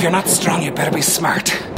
If you're not strong, you better be smart.